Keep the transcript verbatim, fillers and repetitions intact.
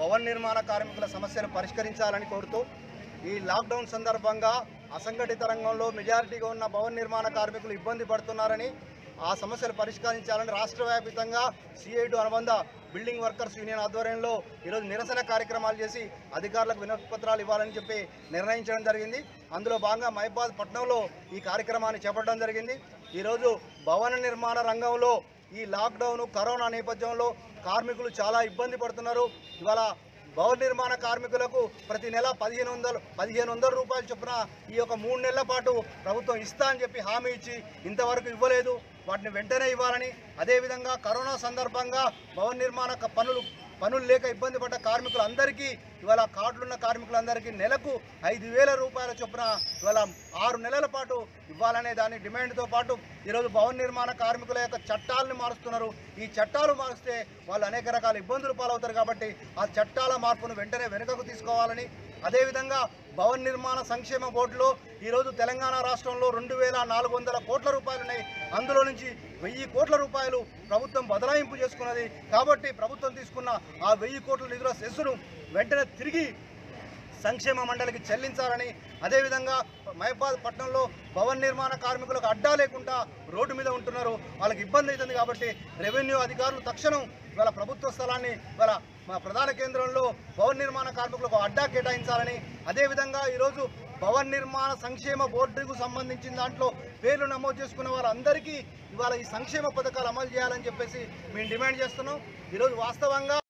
భవన నిర్మాణ కార్మికుల సమస్యను పరిష్కరించాలని కోరుతూ ఈ లాక్ డౌన్ సందర్భంగా అసంఘటిత రంగంలో మెజారిటీగా ఉన్న భవన నిర్మాణ కార్మికులు ఇబ్బంది పడుతున్నారని ఆ సమస్యలు పరిష్కరించాలని రాష్ట్రవ్యాప్తంగా సిఐటి అనుబంధ బిల్డింగ్ వర్కర్స్ యూనియన్ ఆధ్వర్యంలో ఈ రోజు నిరసన కార్యక్రమాలు చేసి అధికారులకు వినతి పత్రాలు ఇవ్వాలని చెప్పి నిర్ణయించడం జరిగింది। అందులో భాగంగా మైబాద్ పట్టణంలో ఈ కార్యక్రమాన్ని చేపట్టడం జరిగింది। ఈ రోజు భవన నిర్మాణ రంగంలో ఈ లాక్ డౌన్ కరోనా నేపథ్యంలో కార్మికులు చాలా ఇబ్బంది పడుతున్నారు। ఇవాళ భవన నిర్మాణ కార్మికులకు ప్రతి నెల పదిహేను వందలు పదిహేను వందల రూపాయలు చొప్పున ఈ యొక్క మూడు నెలల పాటు ప్రభుత్వం ఇస్తా అని చెప్పి హామీ ఇచ్చి ఇంతవరకు ఇవ్వలేదు। వాటిని వెంటనే ఇవ్వాలని, అదేవిధంగా కరోనా సందర్భంగా భవన నిర్మాణ పనులు పనులు లేక ఇబ్బంది పడ్డ కార్మికులందరికీ ఇవాళ కార్డులున్న కార్మికులందరికీ నెలకు ఐదు వేల రూపాయల చొప్పున ఇవాళ ఆరు నెలల పాటు ఇవ్వాలనే దాని డిమాండ్తో పాటు ఈరోజు భవన నిర్మాణ కార్మికుల యొక్క చట్టాలను మారుస్తున్నారు। ఈ చట్టాలు మారిస్తే వాళ్ళు అనేక రకాల ఇబ్బందులు పాలవుతారు కాబట్టి ఆ చట్టాల మార్పును వెంటనే వెనుకకు తీసుకోవాలని, అదేవిధంగా భవన నిర్మాణ సంక్షేమ బోర్డులో ఈరోజు తెలంగాణ రాష్ట్రంలో రెండు వేల నాలుగు వందల కోట్ల రూపాయలు ఉన్నాయి। అందులో నుంచి వెయ్యి కోట్ల రూపాయలు ప్రభుత్వం బదలాయింపు చేసుకున్నది కాబట్టి ప్రభుత్వం తీసుకున్న ఆ వెయ్యి కోట్ల నిధుల సెస్సును వెంటనే తిరిగి సంక్షేమ మండలికి చెల్లించాలని, అదేవిధంగా మైబాద్ పట్టణంలో భవన నిర్మాణ కార్మికులకు అడ్డా లేకుండా రోడ్డు మీద ఉంటున్నారు, వాళ్ళకి ఇబ్బంది అవుతుంది కాబట్టి రెవెన్యూ అధికారులు తక్షణం ఇవాళ ప్రభుత్వ స్థలాన్ని ఇవాళ మా ప్రధాన కేంద్రంలో భవన నిర్మాణ కార్మికులకు అడ్డా కేటాయించాలని, అదేవిధంగా ఈరోజు భవన నిర్మాణ సంక్షేమ బోర్డుకు సంబంధించిన దాంట్లో పేర్లు నమోదు చేసుకున్న వాళ్ళందరికీ ఇవాళ ఈ సంక్షేమ పథకాలు అమలు చేయాలని చెప్పేసి మేము డిమాండ్ చేస్తున్నాం। ఈరోజు వాస్తవంగా